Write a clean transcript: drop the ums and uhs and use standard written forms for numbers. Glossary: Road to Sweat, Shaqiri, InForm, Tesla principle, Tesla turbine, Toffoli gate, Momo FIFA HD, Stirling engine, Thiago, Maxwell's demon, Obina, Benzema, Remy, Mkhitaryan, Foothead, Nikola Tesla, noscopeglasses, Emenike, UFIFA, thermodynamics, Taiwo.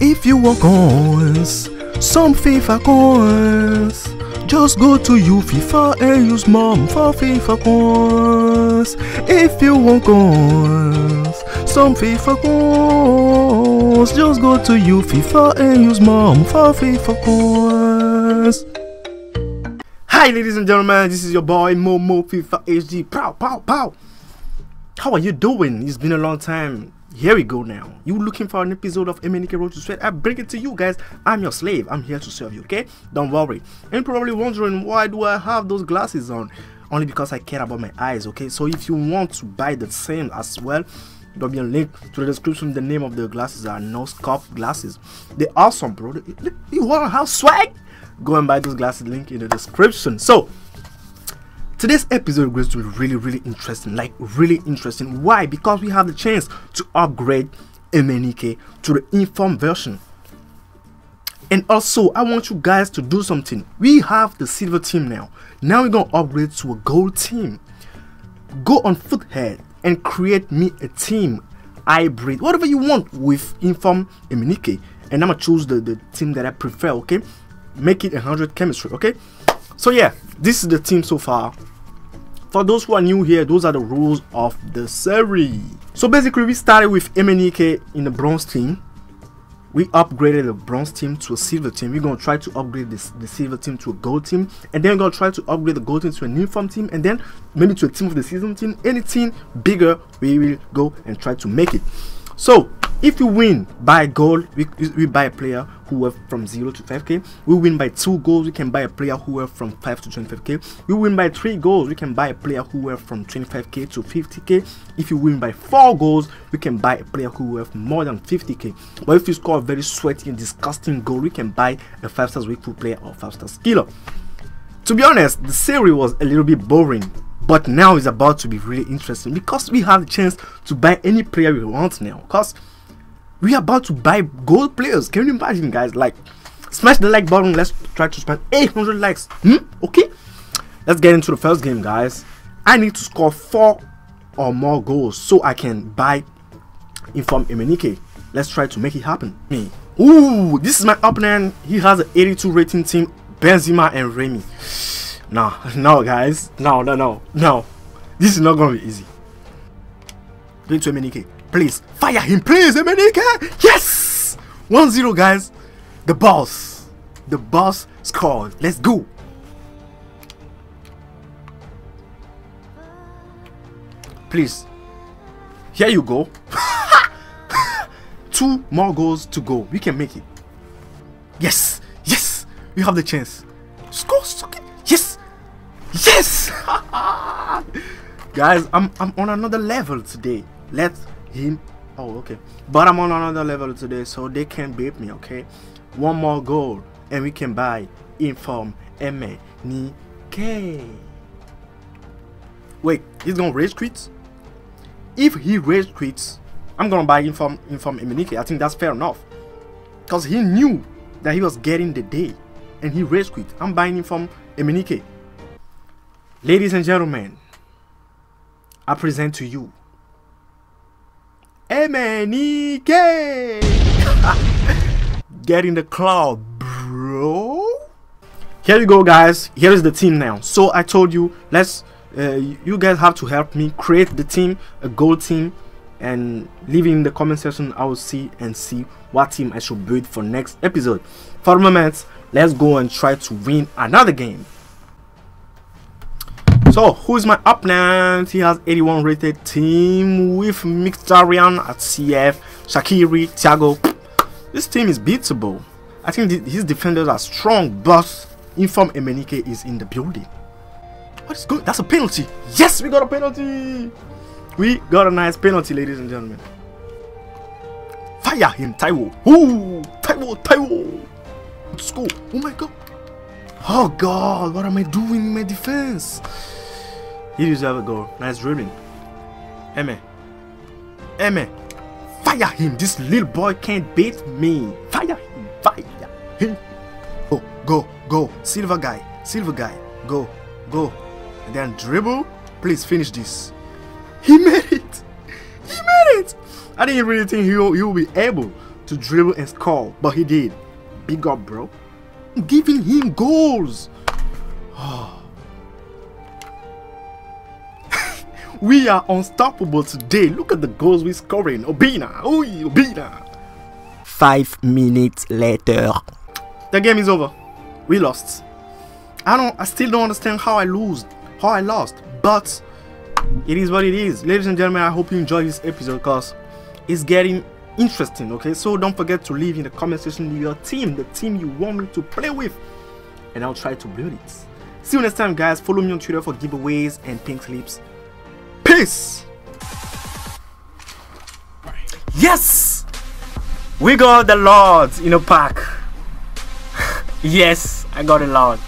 If you want coins, some FIFA coins, just go to UFIFA and use Mom for FIFA coins. If you want coins, some FIFA coins, just go to UFIFA and use Mom for FIFA coins. Hi ladies and gentlemen, this is your boy Momo FIFA HD. Pow pow pow. How are you doing? It's been a long time. Here we go now. You looking for an episode of Emenike Road to Sweat? I bring it to you guys. I'm your slave. I'm here to serve you, okay? Don't worry. And probably wondering, why do I have those glasses on? Only because I care about my eyes, okay? So if you want to buy the same as well, there'll be a link to the description. The name of the glasses are no scope glasses. They're awesome, bro. You want to have swag? Go and buy those glasses, link in the description. So today's episode is going to be really interesting, like really interesting. Why? Because we have the chance to upgrade Emenike to the InForm version. And also, I want you guys to do something. We have the silver team now. Now we're going to upgrade to a gold team. Go on Foothead and create me a team. Hybrid, whatever you want with InForm Emenike. And I'm going to choose the team that I prefer, okay? Make it 100 chemistry, okay? So yeah, this is the team so far. For those who are new here, those are the rules of the series. So basically, we started with Emenike in the bronze team. We upgraded the bronze team to a silver team. We're going to try to upgrade the silver team to a gold team. And then we're going to try to upgrade the gold team to a new form team. And then maybe to a team of the season team. Anything bigger, we will go and try to make it. So if you win by gold, we buy a player who were from 0 to 5k. We win by 2 goals, we can buy a player who were from 5 to 25k. We win by 3 goals, we can buy a player who were from 25k to 50k. If you win by 4 goals, we can buy a player who were more than 50k. But if you score a very sweaty and disgusting goal, we can buy a 5-star skillful player or 5-star skiller. To be honest, the series was a little bit boring, but now it's about to be really interesting because we have the chance to buy any player we want now. Because we are about to buy gold players. Can you imagine, guys? Like, smash the like button. Let's try to spend 800 likes. Okay, let's get into the first game, guys. I need to score 4 or more goals so I can buy InForm Emenike. Let's try to make it happen. Me. Ooh, this is my opponent. He has an 82 rating team, Benzema and Remy. No, guys. No. This is not going to be easy. Going to Emenike. Please, fire him, please, Emenike! Yes! 1-0, guys. The boss scored. Let's go. Please. Here you go. 2 more goals to go. We can make it. Yes. Yes. We have the chance. Score. Yes. Yes. Guys, I'm on another level today. Let's him. Oh, okay, but I'm on another level today, so they can't beat me, okay? 1 more goal and we can buy InForm Emenike. Wait, he's gonna raise crits. If he raise crits, I'm gonna buy InForm Emenike. I think that's fair enough, because he knew that he was getting the day and he raised quit. I'm buying InForm Emenike. Ladies and gentlemen, I present to you Emenike. Get in the club, bro. Here you go, guys. Here is the team now. So I told you, let's you guys have to help me create the team, a gold team, and leave it in the comment section. I will see what team I should build for next episode. For the moment, let's go and try to win another game. So, who is my opponent? He has 81 rated team with Mkhitaryan at CF, Shaqiri, Thiago. This team is beatable. I think his defenders are strong, but InForm Emenike is in the building. What is good? That's a penalty. Yes, we got a penalty. We got a nice penalty, ladies and gentlemen. Fire him, Taiwo. Ooh, Taiwo. Let's go. Oh my god. Oh god, what am I doing in my defense? He deserves a goal. Nice dribbling. Eme. Fire him. This little boy can't beat me. Fire him. Fire him. Oh, go. Silver guy. Go. And then dribble. Please finish this. He made it. I didn't really think he will be able to dribble and score, but he did. Big up, bro. Giving him goals. We are unstoppable today. Look at the goals we're scoring. Obina. Oh, Obina. 5 minutes later. The game is over. We lost. I still don't understand how I lost, but it is what it is. Ladies and gentlemen, I hope you enjoyed this episode because it's getting interesting, okay? So don't forget to leave in the comment section your team, the team you want me to play with, and I'll try to build it. See you next time, guys. Follow me on Twitter for giveaways and pink slips. Peace! Yes! We got the Lords in a pack. Yes, I got a Lord.